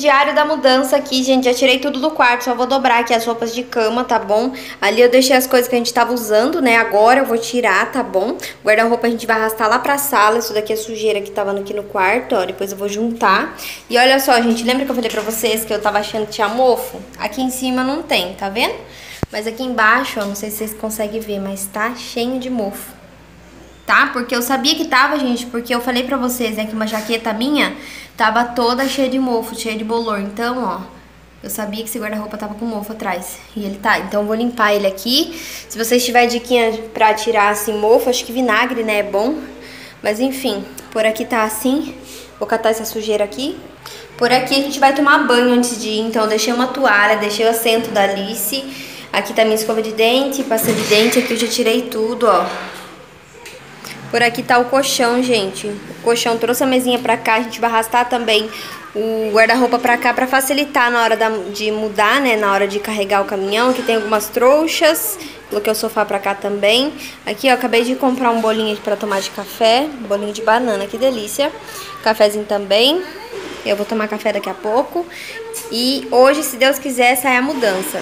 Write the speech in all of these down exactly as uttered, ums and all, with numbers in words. Diário da mudança aqui, gente, já tirei tudo do quarto, só vou dobrar aqui as roupas de cama, tá bom? Ali eu deixei as coisas que a gente tava usando, né, agora eu vou tirar, tá bom? Guarda-roupa a gente vai arrastar lá pra sala, isso daqui é sujeira que tava aqui no quarto, ó, depois eu vou juntar. E olha só, gente, lembra que eu falei pra vocês que eu tava achando que tinha mofo? Aqui em cima não tem, tá vendo? Mas aqui embaixo, ó, não sei se vocês conseguem ver, mas tá cheio de mofo, tá? Porque eu sabia que tava, gente, porque eu falei pra vocês, né, que uma jaqueta minha tava toda cheia de mofo, cheia de bolor. Então, ó, eu sabia que esse guarda-roupa tava com mofo atrás. E ele tá, então eu vou limpar ele aqui. Se vocês tiverem diquinha pra tirar, assim, mofo, acho que vinagre, né, é bom. Mas enfim, por aqui tá assim. Vou catar essa sujeira aqui. Por aqui a gente vai tomar banho antes de ir. Então eu deixei uma toalha, deixei o assento da Alice. Aqui tá minha escova de dente, pasta de dente. Aqui eu já tirei tudo, ó. Por aqui tá o colchão, gente. O colchão trouxe a mesinha pra cá. A gente vai arrastar também o guarda-roupa pra cá pra facilitar na hora da, de mudar, né? Na hora de carregar o caminhão. Aqui tem algumas trouxas. Coloquei o sofá pra cá também. Aqui, ó, acabei de comprar um bolinho pra tomar de café. Bolinho de banana, que delícia. Cafezinho também. Eu vou tomar café daqui a pouco. E hoje, se Deus quiser, sai a mudança.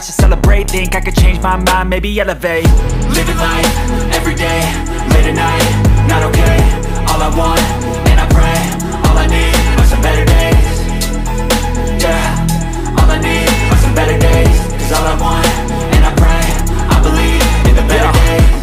should celebrate. Think I could change my mind, maybe elevate. Living life, everyday, late at night, not okay. All I want, and I pray. All I need are some better days. Yeah, all I need are some better days. Cause all I want, and I pray, I believe in the better days. I'm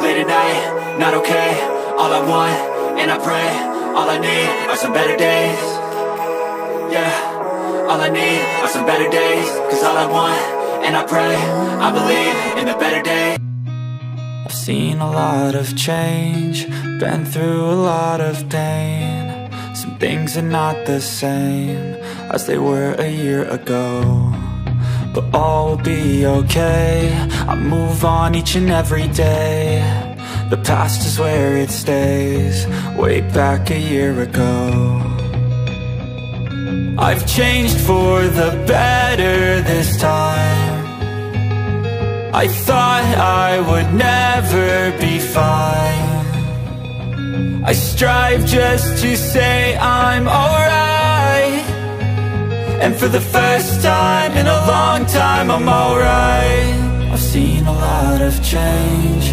late at night, not okay. All I want, and I pray. All I need are some better days. Yeah, all I need are some better days. Cause all I want, and I pray. I believe in the better days. I've seen a lot of change, been through a lot of pain. Some things are not the same as they were a year ago. but all will be okay. I move on each and every day. The past is where it stays, way back a year ago. I've changed for the better this time. I thought I would never be fine. I strive just to say I'm alright. And for the first time in a long time, I'm alright. I've seen a lot of change,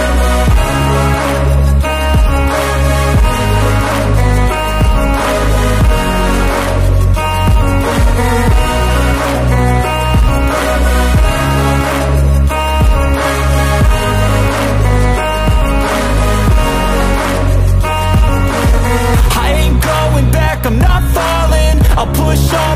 I'm not falling, I'll push all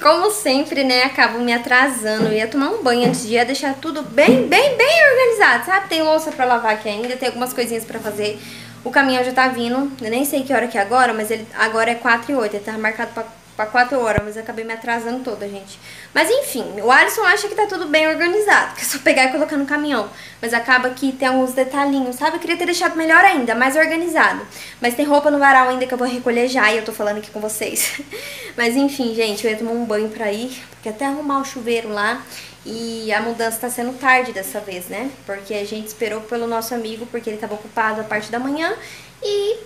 Como sempre, né, acabo me atrasando. Eu ia tomar um banho antes de ir, ia deixar tudo bem, bem, bem organizado, sabe? Tem louça pra lavar aqui ainda, tem algumas coisinhas pra fazer. O caminhão já tá vindo, eu nem sei que hora que é agora, mas ele agora é quatro e oito, ele tá marcado pra, pra quatro horas, mas eu acabei me atrasando toda, gente. Mas enfim, o Alisson acha que tá tudo bem organizado, que é só pegar e colocar no caminhão. Mas acaba que tem alguns detalhinhos, sabe? Eu queria ter deixado melhor ainda, mais organizado. Mas tem roupa no varal ainda que eu vou recolher já e eu tô falando aqui com vocês. Mas enfim, gente, eu ia tomar um banho pra ir, porque até arrumar o chuveiro lá. E a mudança tá sendo tarde dessa vez, né? Porque a gente esperou pelo nosso amigo, porque ele tava ocupado a parte da manhã. E,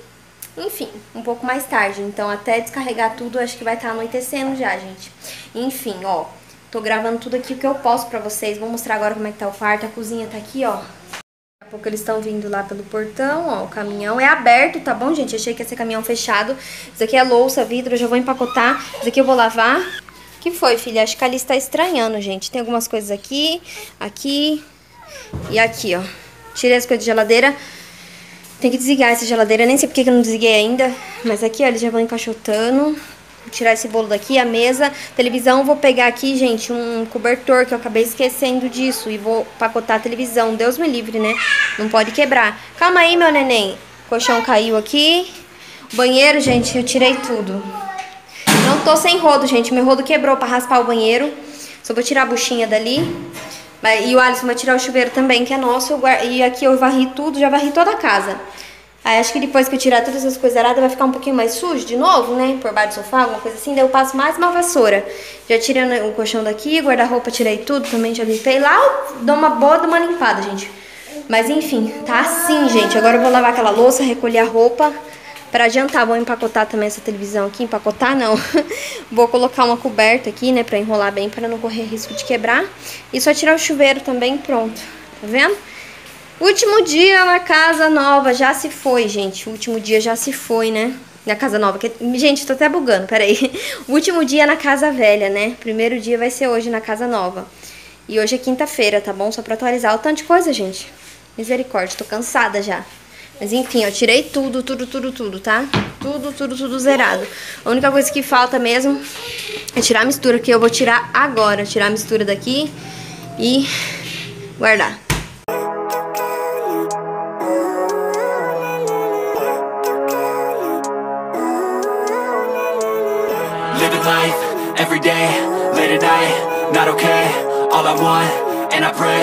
enfim, um pouco mais tarde. Então até descarregar tudo, acho que vai estar anoitecendo já, gente. Enfim, ó, tô gravando tudo aqui o que eu posso pra vocês. Vou mostrar agora como é que tá o quarto. A cozinha tá aqui, ó. Daqui a pouco eles estão vindo lá pelo portão, ó, o caminhão é aberto, tá bom, gente? Achei que ia ser caminhão fechado. Isso aqui é louça, vidro, eu já vou empacotar. Isso aqui eu vou lavar. O que foi, filha? Acho que a Alice tá estranhando, gente. Tem algumas coisas aqui, aqui e aqui, ó. Tirei as coisas de geladeira. Tem que desligar essa geladeira, nem sei porque que eu não desliguei ainda. Mas aqui, ó, eles já vão encaixotando. Vou tirar esse bolo daqui, a mesa, televisão. Vou pegar aqui, gente, um cobertor que eu acabei esquecendo disso. E vou pacotar a televisão. Deus me livre, né? Não pode quebrar. Calma aí, meu neném. O colchão caiu aqui. O banheiro, gente, eu tirei tudo. Não tô sem rodo, gente. Meu rodo quebrou pra raspar o banheiro. Só vou tirar a buchinha dali. E o Alisson vai tirar o chuveiro também, que é nosso. Guardo... E aqui eu varri tudo, já varri toda a casa. Aí acho que depois que eu tirar todas essas coisas aradas, vai ficar um pouquinho mais sujo de novo, né? Por baixo do sofá, alguma coisa assim. Daí eu passo mais uma vassoura. Já tirei o colchão daqui, guarda-roupa, tirei tudo também, já limpei lá. Dou uma boa, dou uma limpada, gente. Mas enfim, tá assim, gente. Agora eu vou lavar aquela louça, recolher a roupa. Pra jantar, vou empacotar também essa televisão aqui. Empacotar não. Vou colocar uma coberta aqui, né? Pra enrolar bem, pra não correr risco de quebrar. E só tirar o chuveiro também, pronto. Tá vendo? Último dia na casa nova, já se foi, gente. O último dia já se foi, né? Na casa nova. Que... Gente, tô até bugando, peraí. O último dia na casa velha, né? Primeiro dia vai ser hoje na casa nova. E hoje é quinta-feira, tá bom? Só pra atualizar o tanto de coisa, gente. Misericórdia, tô cansada já. Mas enfim, eu tirei tudo, tudo, tudo, tudo, tá? Tudo, tudo, tudo zerado. A única coisa que falta mesmo é tirar a mistura, que eu vou tirar agora. Tirar a mistura daqui e guardar. every day, late at night, not okay. All I want, and I pray,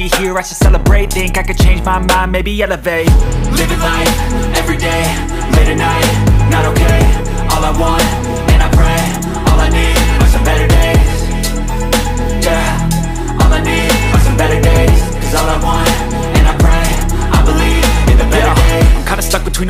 hear, I should celebrate. Think I could change my mind, maybe elevate. Living life, everyday, late at night, not okay. All I want, and I pray, all I need are some better days. Yeah, all I need are some better days. Cause all I want, and I pray, I believe in the better days. I'm kinda stuck between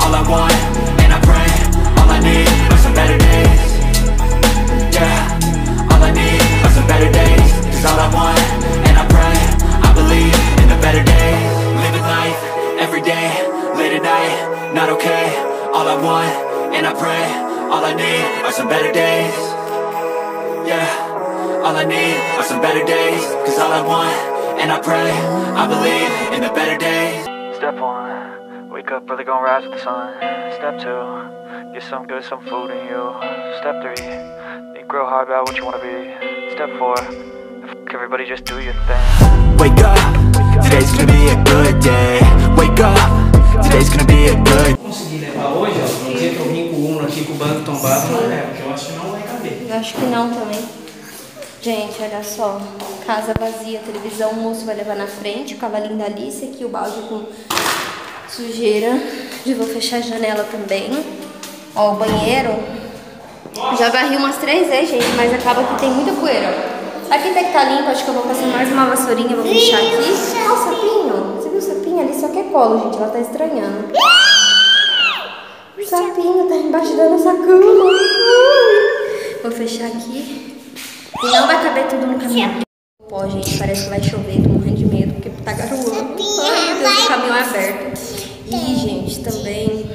All I want, and I pray, all I need are some better days. Yeah, all I need are some better days. Cause all I want, and I pray, I believe in the better days. Living life, everyday, late at night, not okay. All I want, and I pray, all I need are some better days. Yeah, all I need are some better days. Cause all I want, and I pray, I believe in the better days. Step one, wake up early, gonna rise with the sun. Step two, get some good, some food in you. Step three, think real hard about what you wanna be. Step four, fuck everybody, just do your thing. Wake up, today's gonna be a good day. Wake up, today's gonna be a good. Consegui levar hoje, ó, não dizer que eu vim com o uno aqui com o banco tombado, né? Porque eu acho que não vai caber. Eu acho que não também. Gente, olha só. Casa vazia, televisão, o moço vai levar na frente, o cavalinho da Alice aqui, o balde com sujeira. Já vou fechar a janela também. Ó, o banheiro. Já varri umas três vezes, gente, mas acaba que tem muita poeira. Aqui até que tá limpo, acho que eu vou passar mais uma vassourinha, vou fechar aqui. Olha o sapinho. Sapinho ali só quer colo, gente. Ela tá estranhando. O sapinho tá embaixo da nossa cama. Vou fechar aqui. E não vai caber tudo no caminhão. Pô, gente, parece que vai chover. Tô morrendo de medo porque tá garoando. Ai, meu Deus, o caminhão é aberto. E, gente, também...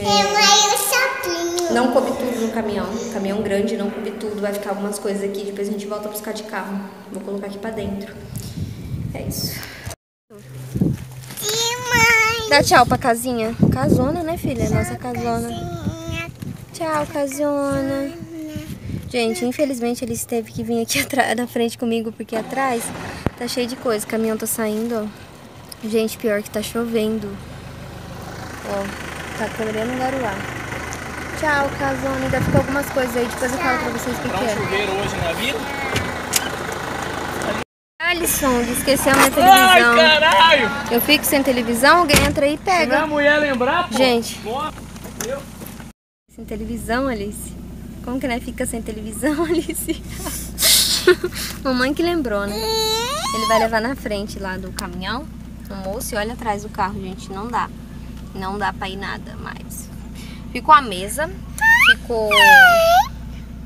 É, não coube tudo no caminhão. Caminhão grande, não coube tudo. Vai ficar algumas coisas aqui. Depois a gente volta a buscar de carro. Vou colocar aqui pra dentro. É isso. Dá tchau pra casinha. Casona, né, filha? Tchau, nossa casona. Casinha. Tchau, casona. Gente, infelizmente eles teve que vir aqui atrás, na frente comigo, porque atrás tá cheio de coisa. O caminhão tá saindo, ó. Gente, pior que tá chovendo. Ó, tá quebrando garoar. Tchau, casona. Ainda ficou algumas coisas aí. Depois eu falo pra vocês o que que é. Chuveiro hoje na vida? Alisson, esqueceu a minha televisão. Ai, caralho! Eu fico sem televisão, alguém entra aí e pega. Se minha mulher lembrar, pô. Gente. Boa. Sem televisão, Alice? Como que não é? Fica sem televisão, Alice? Mamãe que lembrou, né? Ele vai levar na frente lá do caminhão, o moço, e olha atrás do carro, gente. Não dá. Não dá pra ir nada mais. Ficou a mesa, ficou...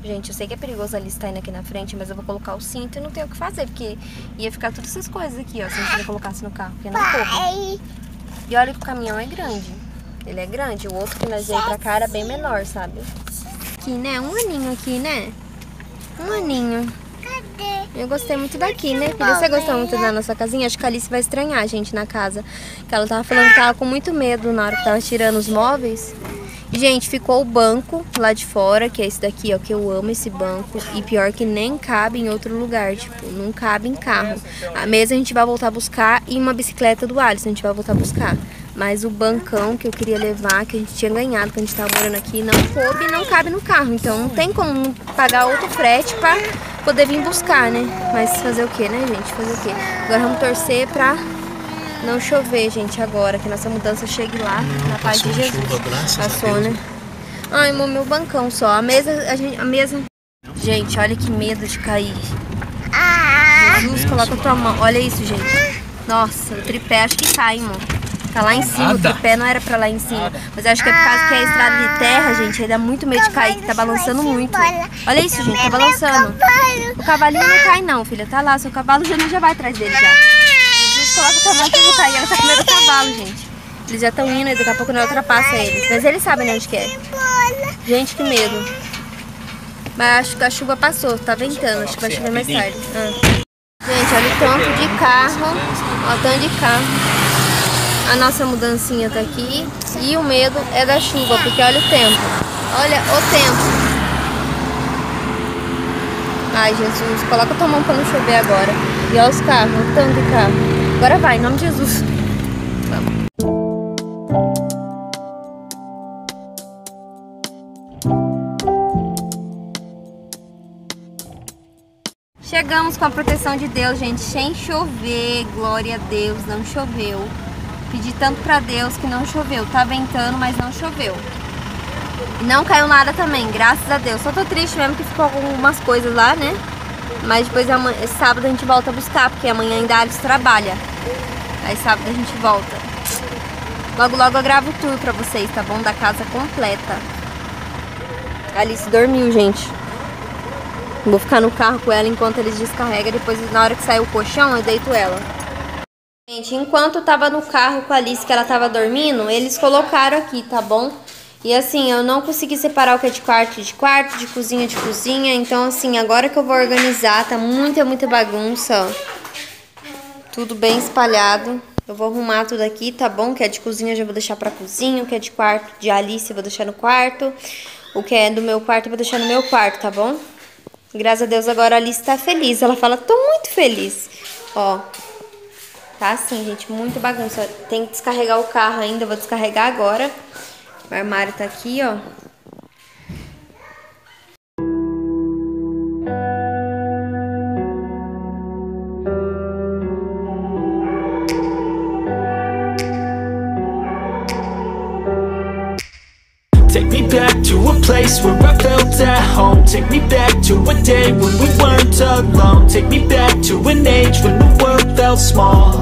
Gente, eu sei que é perigoso a Alice tá indo aqui na frente, mas eu vou colocar o cinto e não tenho o que fazer, porque ia ficar todas essas coisas aqui, ó, se a gente não colocasse no carro, porque não coube. E olha que o caminhão é grande. Ele é grande, o outro que nós veio pra cá era bem menor, sabe? Aqui, né? Um aninho aqui, né? Um aninho. Eu gostei muito daqui, né, filha? Você gostou muito da nossa casinha? Acho que a Alice vai estranhar a gente na casa, que ela tava falando que tava com muito medo na hora que tava tirando os móveis. Gente, ficou o banco lá de fora, que é esse daqui, ó, que eu amo esse banco. E pior que nem cabe em outro lugar, tipo, não cabe em carro. A mesa a gente vai voltar a buscar e uma bicicleta do Alisson a gente vai voltar a buscar. Mas o bancão que eu queria levar, que a gente tinha ganhado quando a gente tava morando aqui, não coube e não cabe no carro. Então não tem como pagar outro frete pra poder vir buscar, né? Mas fazer o quê, né, gente? Fazer o quê? Agora vamos torcer pra... não chover, gente, agora, que nossa mudança chegue lá, não, na paz de Jesus. Chuva, passou, né? Ai, amor, meu bancão só. A mesa, a gente, a mesa... Gente, olha que medo de cair. Jesus, coloca a tua mão. Olha isso, gente. Nossa, o tripé acho que cai, amor. Tá lá em cima, o tripé não era pra lá em cima. Mas acho que é por causa que é a estrada de terra, gente. Aí dá muito medo de cair, que tá balançando muito. Olha isso, gente, tá balançando. O cavalinho não cai não, filha. Tá lá, seu cavalo já, já vai atrás dele já. Jesus, coloca o cavalo que não cai. Ela tá com medo do cavalo, gente. Eles já estão indo e daqui a pouco não ultrapassa eles. Mas eles sabem onde que é. Gente, que medo. Mas acho que a chuva passou, tá ventando. Acho que vai chover mais tarde. Ah. Gente, olha o tanto de carro. Olha o tanto de carro. A nossa mudancinha tá aqui e o medo é da chuva, porque olha o tempo. Olha o tempo. Ai, Jesus, coloca tua mão pra não chover agora. E olha os carros, o tanto de carro. Agora vai, em nome de Jesus. Vamos. Chegamos com a proteção de Deus, gente, sem chover. Glória a Deus, não choveu. Pedi tanto pra Deus que não choveu. Tá ventando, mas não choveu. Não caiu nada também, graças a Deus. Só tô triste mesmo que ficou algumas coisas lá, né? Mas depois, amanhã, sábado, a gente volta a buscar, porque amanhã ainda a Alice trabalha. Aí sábado a gente volta. Logo, logo eu gravo o tour pra vocês, tá bom? Da casa completa. A Alice dormiu, gente. Vou ficar no carro com ela enquanto eles descarregam. Depois, na hora que sair o colchão, eu deito ela. Gente, enquanto eu tava no carro com a Alice, que ela tava dormindo, eles colocaram aqui, tá bom? E assim, eu não consegui separar o que é de quarto de quarto, de cozinha de cozinha. Então assim, agora que eu vou organizar, tá muita, muita bagunça, ó. Tudo bem espalhado. Eu vou arrumar tudo aqui, tá bom? O que é de cozinha eu já vou deixar pra cozinha. O que é de quarto de Alice eu vou deixar no quarto. O que é do meu quarto eu vou deixar no meu quarto, tá bom? Graças a Deus agora a Alice tá feliz. Ela fala, tô muito feliz. Ó... Tá assim, gente, muito bagunça. Tem que descarregar o carro ainda, vou descarregar agora. O armário tá aqui, ó. Take me back to a place where I felt at home. Take me back to a day when we weren't alone. Take me back to an age when the world felt small.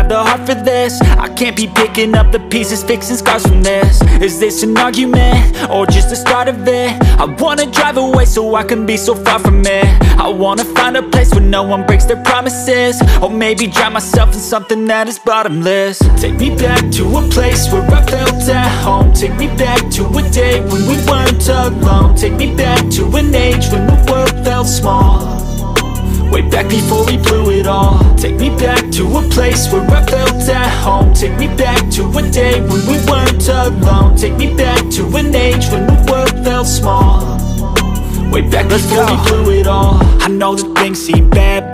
the heart for this. I can't be picking up the pieces, fixing scars from this. Is this an argument? Or just the start of it? I wanna drive away so I can be so far from it. I wanna find a place where no one breaks their promises. Or maybe drown myself in something that is bottomless. Take me back to a place where I felt at home. Take me back to a day when we weren't alone. Take me back to an age when the world felt small. Way back before we blew it all. Take me back to a place where I felt at home. Take me back to a day when we weren't alone. Take me back to an age when the world felt small. Way back before we blew it all. I know that things seem bad,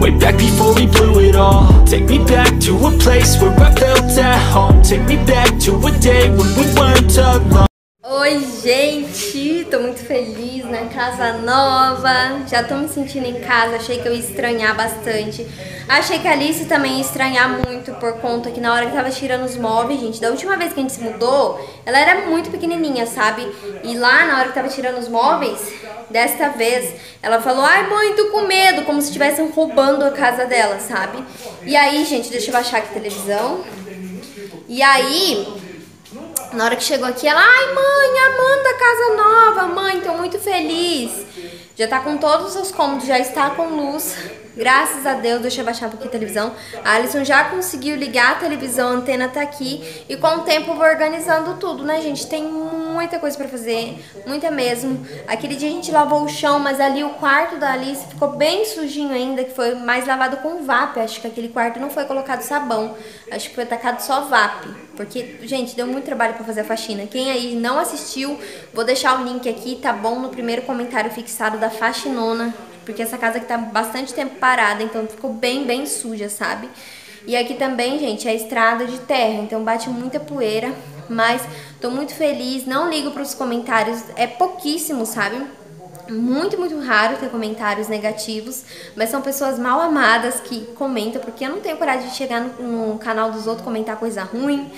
way back before we blew it all. Take me back to a place where I felt at home. Take me back to a day when we weren't alone. Oi gente, tô muito feliz na casa nova, já tô me sentindo em casa, achei que eu ia estranhar bastante. Achei que a Alice também ia estranhar muito por conta que na hora que tava tirando os móveis, gente, da última vez que a gente se mudou, ela era muito pequenininha, sabe? E lá na hora que tava tirando os móveis, desta vez, ela falou, ai mãe, tô com medo, como se estivessem roubando a casa dela, sabe? E aí gente, deixa eu baixar aqui a televisão, e aí... na hora que chegou aqui, ela, ai mãe, Amanda, casa nova, mãe, tô muito feliz. Já tá com todos os cômodos, já está com luz, graças a Deus. Deixa eu baixar um pouquinho a televisão. A Alison já conseguiu ligar a televisão, a antena tá aqui. E com o tempo eu vou organizando tudo, né gente? Tem muita coisa pra fazer, muita mesmo. Aquele dia a gente lavou o chão, mas ali o quarto da Alice ficou bem sujinho ainda, que foi mais lavado com V A P. Acho que aquele quarto não foi colocado sabão, acho que foi tacado só V A P. Porque, gente, deu muito trabalho pra fazer a faxina. Quem aí não assistiu, vou deixar o link aqui, tá bom? No primeiro comentário fixado da faxinona. Porque essa casa aqui tá bastante tempo parada, então ficou bem, bem suja, sabe? E aqui também, gente, é estrada de terra, então bate muita poeira. Mas tô muito feliz, não ligo pros comentários, é pouquíssimo, sabe? Muito, muito raro ter comentários negativos, mas são pessoas mal amadas que comentam, porque eu não tenho coragem de chegar no, no canal dos outros comentar coisa ruim.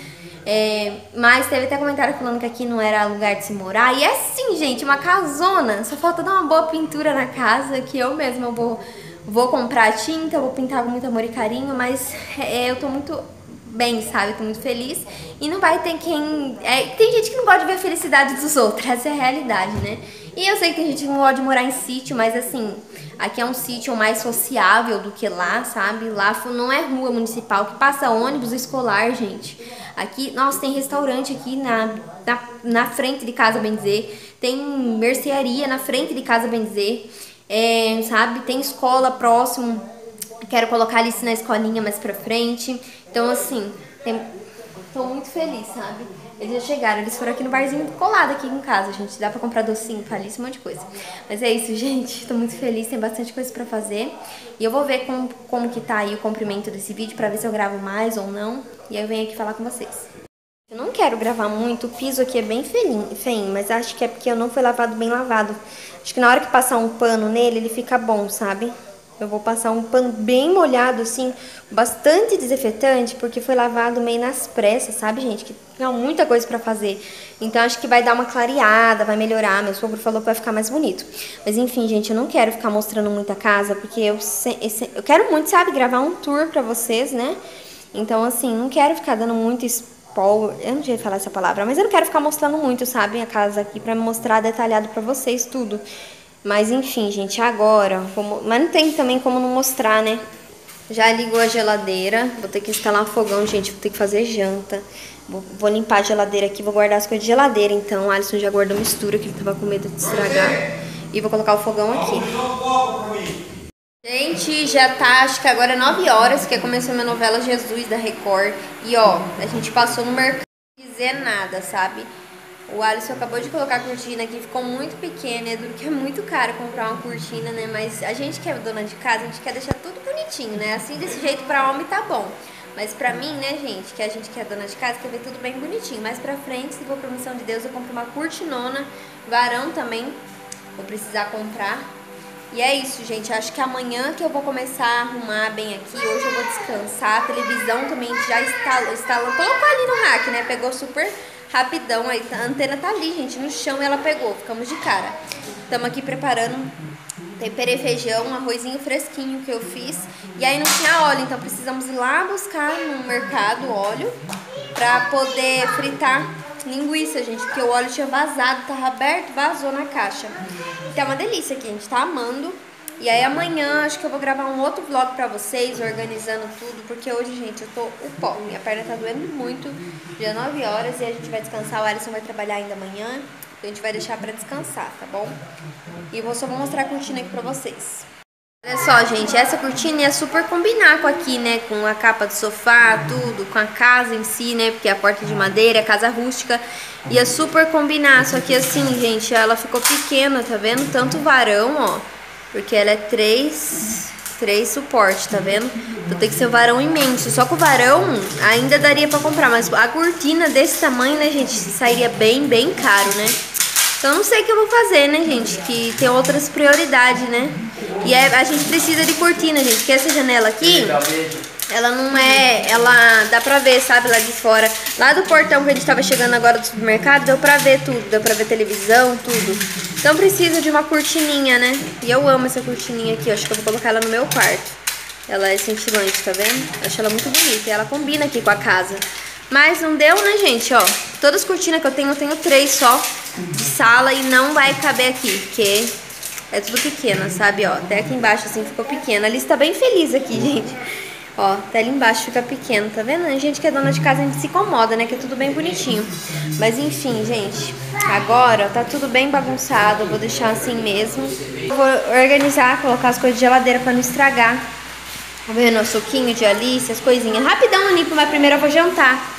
É, mas teve até comentário falando que aqui não era lugar de se morar, e é sim, gente, uma casona, só falta dar uma boa pintura na casa, que eu mesma vou, vou comprar tinta, vou pintar com muito amor e carinho, mas é, eu tô muito... bem, sabe? Tô muito feliz. E não vai ter quem... É, tem gente que não gosta de ver a felicidade dos outros, essa é a realidade, né? E eu sei que tem gente que não gosta de morar em sítio, mas assim, aqui é um sítio mais sociável do que lá, sabe? Lá não é rua municipal, que passa ônibus escolar, gente. Aqui, nossa, tem restaurante aqui na, na, na frente de casa, bem dizer. Tem mercearia na frente de casa, bem dizer. É, sabe? Tem escola próximo. Quero colocar a Alice na escolinha mais pra frente. Então, assim, tem... tô muito feliz, sabe? Eles já chegaram, eles foram aqui no barzinho colado aqui em casa, gente. Dá pra comprar docinho, pra Alice, um monte de coisa. Mas é isso, gente. Tô muito feliz, tem bastante coisa pra fazer. E eu vou ver como, como que tá aí o comprimento desse vídeo, pra ver se eu gravo mais ou não. E aí eu venho aqui falar com vocês. Eu não quero gravar muito, o piso aqui é bem feinho, mas acho que é porque eu não fui lavado bem lavado. Acho que na hora que passar um pano nele, ele fica bom, sabe? Eu vou passar um pano bem molhado, assim, bastante desinfetante, porque foi lavado meio nas pressas, sabe, gente? Que tinha muita coisa pra fazer. Então, acho que vai dar uma clareada, vai melhorar. Meu sogro falou que vai ficar mais bonito. Mas, enfim, gente, eu não quero ficar mostrando muita casa, porque eu, eu quero muito, sabe, gravar um tour pra vocês, né? Então, assim, não quero ficar dando muito spoiler. Eu não sei falar essa palavra, mas eu não quero ficar mostrando muito, sabe, a casa aqui, pra mostrar detalhado pra vocês tudo. Mas enfim, gente, agora... Vou... Mas não tem também como não mostrar, né? Já ligou a geladeira. Vou ter que instalar um fogão, gente. Vou ter que fazer janta. Vou, vou limpar a geladeira aqui. Vou guardar as coisas de geladeira, então. A Alison já guardou mistura, que ele tava com medo de estragar. E vou colocar o fogão aqui. Gente, já tá, acho que agora é nove horas, que começou minha novela Jesus, da Record. E ó, a gente passou no mercado sem dizer nada, sabe? O Alisson acabou de colocar a cortina aqui, ficou muito pequena, é duro que é muito caro comprar uma cortina, né? Mas a gente que é dona de casa, a gente quer deixar tudo bonitinho, né? Assim, desse jeito, pra homem tá bom. Mas pra mim, né, gente, que a gente que é dona de casa, quer ver tudo bem bonitinho. Mas pra frente, se for permissão de Deus, eu compro uma cortinona, varão também, vou precisar comprar. E é isso, gente, acho que amanhã que eu vou começar a arrumar bem aqui. Hoje eu vou descansar, a televisão também já instalou, instalou, colocou ali no rack, né? Pegou super... rapidão, a antena tá ali, gente, no chão, ela pegou, ficamos de cara. Estamos aqui preparando, temperei feijão, um arrozinho fresquinho que eu fiz. E aí não tinha óleo, então precisamos ir lá buscar no mercado óleo pra poder fritar linguiça, gente, porque o óleo tinha vazado, tava aberto, vazou na caixa. Então é uma delícia aqui, a gente tá amando. E aí amanhã acho que eu vou gravar um outro vlog pra vocês, organizando tudo, porque hoje, gente, eu tô o pó. Minha perna tá doendo muito, já nove horas, e a gente vai descansar, o Alisson vai trabalhar ainda amanhã. A gente vai deixar pra descansar, tá bom? E eu só vou mostrar a cortina aqui pra vocês. Olha só, gente, essa cortina ia super combinar com aqui, né? Com a capa do sofá, tudo, com a casa em si, né? Porque a porta de madeira, casa rústica, ia super combinar. Só que assim, gente, ela ficou pequena, tá vendo? Tanto varão, ó, porque ela é três... três suporte, tá vendo? Então tem que ser um varão imenso. Só que o varão ainda daria pra comprar, mas a cortina desse tamanho, né, gente, sairia bem, bem caro, né? Então não sei o que eu vou fazer, né, gente? Que tem outras prioridades, né? E é, a gente precisa de cortina, gente, porque essa janela aqui, ela não é... Ela dá pra ver, sabe, lá de fora. Lá do portão que a gente tava chegando agora do supermercado, deu pra ver tudo. Deu pra ver televisão, tudo. Então precisa de uma cortininha, né? E eu amo essa cortininha aqui, eu acho que eu vou colocar ela no meu quarto. Ela é cintilante, tá vendo? Eu acho ela muito bonita e ela combina aqui com a casa. Mas não deu, né, gente? Ó, todas as cortinas que eu tenho, eu tenho três só de sala e não vai caber aqui, porque... é tudo pequena, sabe? Ó, até aqui embaixo, assim, ficou pequena. A Liz tá bem feliz aqui, gente. Ó, até ali embaixo fica pequeno, tá vendo? A gente que é dona de casa, a gente se incomoda, né? Que é tudo bem bonitinho. Mas enfim, gente, agora tá tudo bem bagunçado. Eu vou deixar assim mesmo. Eu vou organizar, colocar as coisas de geladeira pra não estragar. Tá vendo? O suquinho de Alice, as coisinhas. Rapidão, limpo, mas primeiro eu vou jantar.